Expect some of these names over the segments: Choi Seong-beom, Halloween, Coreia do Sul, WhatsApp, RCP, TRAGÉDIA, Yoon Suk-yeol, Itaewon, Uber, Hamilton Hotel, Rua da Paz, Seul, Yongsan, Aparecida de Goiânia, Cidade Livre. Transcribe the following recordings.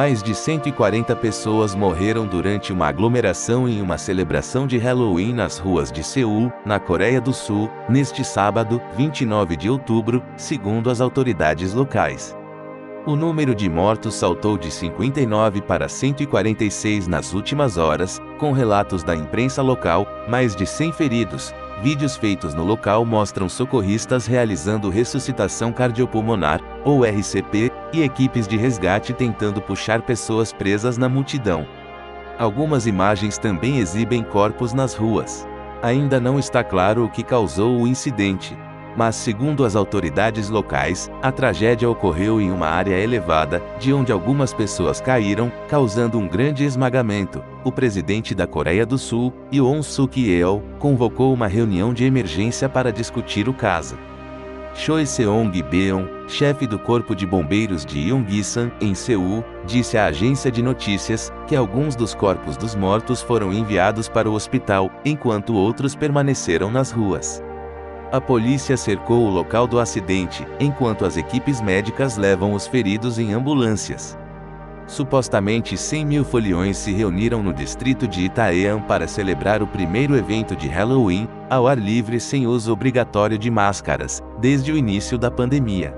Mais de 140 pessoas morreram durante uma aglomeração em uma celebração de Halloween nas ruas de Seul, na Coreia do Sul, neste sábado, 29 de outubro, segundo as autoridades locais. O número de mortos saltou de 59 para 146 nas últimas horas, com relatos da imprensa local, mais de 100 feridos. Vídeos feitos no local mostram socorristas realizando ressuscitação cardiopulmonar, ou RCP, e equipes de resgate tentando puxar pessoas presas na multidão. Algumas imagens também exibem corpos nas ruas. Ainda não está claro o que causou o incidente, mas segundo as autoridades locais, a tragédia ocorreu em uma área elevada, de onde algumas pessoas caíram, causando um grande esmagamento. O presidente da Coreia do Sul, Yoon Suk-yeol, convocou uma reunião de emergência para discutir o caso. Choi Seong-beom, chefe do Corpo de Bombeiros de Yongsan, em Seul, disse à agência de notícias que alguns dos corpos dos mortos foram enviados para o hospital, enquanto outros permaneceram nas ruas. A polícia cercou o local do acidente, enquanto as equipes médicas levam os feridos em ambulâncias. Supostamente 100 mil foliões se reuniram no distrito de Itaewon para celebrar o primeiro evento de Halloween, ao ar livre sem uso obrigatório de máscaras, desde o início da pandemia.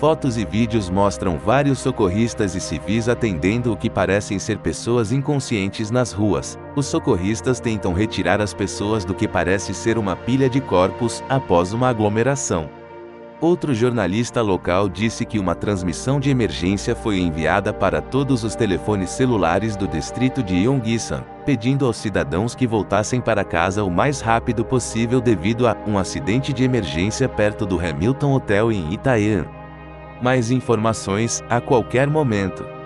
Fotos e vídeos mostram vários socorristas e civis atendendo o que parecem ser pessoas inconscientes nas ruas. Os socorristas tentam retirar as pessoas do que parece ser uma pilha de corpos, após uma aglomeração. Outro jornalista local disse que uma transmissão de emergência foi enviada para todos os telefones celulares do distrito de Yongsan, pedindo aos cidadãos que voltassem para casa o mais rápido possível devido a um acidente de emergência perto do Hamilton Hotel em Itaewon. Mais informações a qualquer momento.